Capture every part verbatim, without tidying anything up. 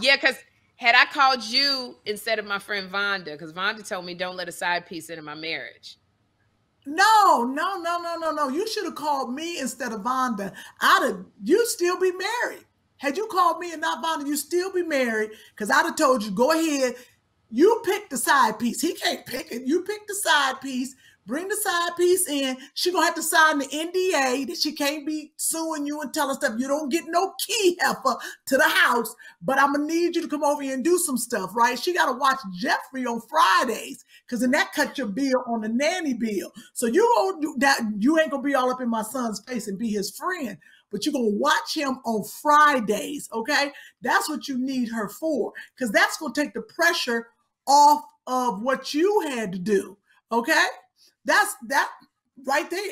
Yeah, because had I called you instead of my friend Vonda, because Vonda told me don't let a side piece into my marriage. No, no, no, no, no, no. You should have called me instead of Vonda. I'd have, you'd still be married. Had you called me and not Vonda, you'd still be married, because I'd have told you, go ahead. You pick the side piece. He can't pick it. You pick the side piece. Bring the side piece in. She's going to have to sign the N D A that she can't be suing you and telling stuff. You don't get no key heifer to the house, but I'm going to need you to come over here and do some stuff, right? She got to watch Jeffrey on Fridays, because then that cuts your bill on the nanny bill. So you, gonna, that, you ain't going to be all up in my son's face and be his friend, but you're going to watch him on Fridays, okay? That's what you need her for, because that's going to take the pressure off of what you had to do, okay? That's that right there.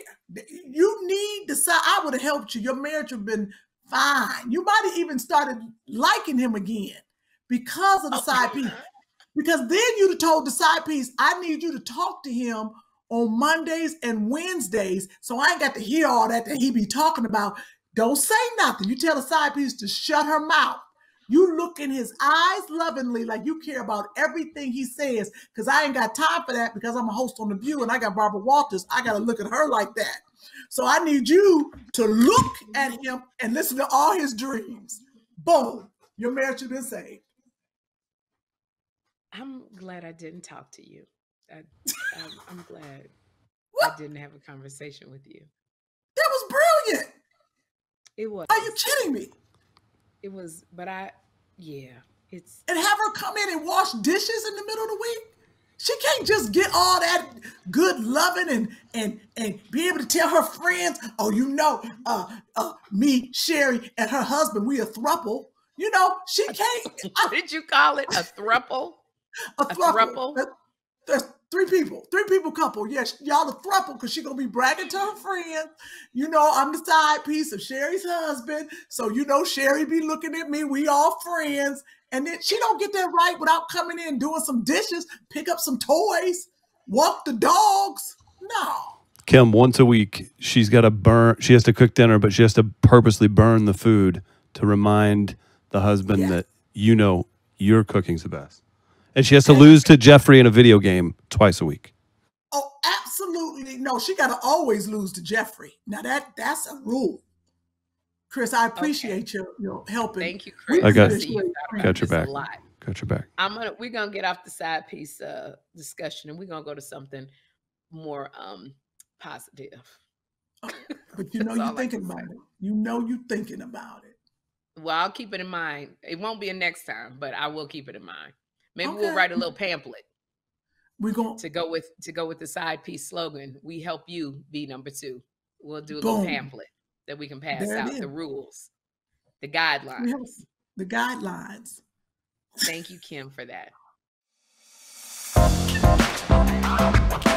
You need to say, I would have helped you. Your marriage would have been fine. You might have even started liking him again because of the side piece. Because then you'd have told the side piece, I need you to talk to him on Mondays and Wednesdays. So I ain't got to hear all that that he be talking about. Don't say nothing. You tell the side piece to shut her mouth. You look in his eyes lovingly like you care about everything he says, because I ain't got time for that, because I'm a host on The View and I got Barbara Walters. I got to look at her like that. So I need you to look at him and listen to all his dreams. Boom. Your marriage has been saved. I'm glad I didn't talk to you. I, I'm, I'm glad what? I didn't have a conversation with you. That was brilliant. It was. Are you kidding me? It was, but I, yeah, it's. And have her come in and wash dishes in the middle of the week? She can't just get all that good loving and and and be able to tell her friends, oh, you know, uh, uh, me, Sherri, and her husband, we a throuple. You know, she can't. What did you call it? A throuple? a, a throuple? throuple? There's three people, three people couple. Yes, y'all the throuple, because she's going to be bragging to her friends. You know, I'm the side piece of Sherri's husband. So, you know, Sherri be looking at me. We all friends. And then she don't get that right without coming in, doing some dishes, pick up some toys, walk the dogs. No. Kym, once a week, she's got to burn. She has to cook dinner, but she has to purposely burn the food to remind the husband yes. that, you know, your cooking's the best. And she has to lose to Jeffrey in a video game twice a week. Oh, absolutely. No, she got to always lose to Jeffrey. Now, that that's a rule. Chris, I appreciate okay. your, your helping. Thank you, Chris. I got, you. I got your back. Got your back. I'm gonna, we're going to get off the side piece uh, discussion, and we're going to go to something more um, positive. Oh, but you know you're thinking about it. You know you're thinking about it. Well, I'll keep it in mind. It won't be a next time, but I will keep it in mind. Maybe okay. we'll write a little pamphlet. We're going to go with to go with the side piece slogan. We help you be number two. We'll do a Boom. little pamphlet that we can pass there out. The rules, the guidelines, the guidelines. Thank you, Kym, for that.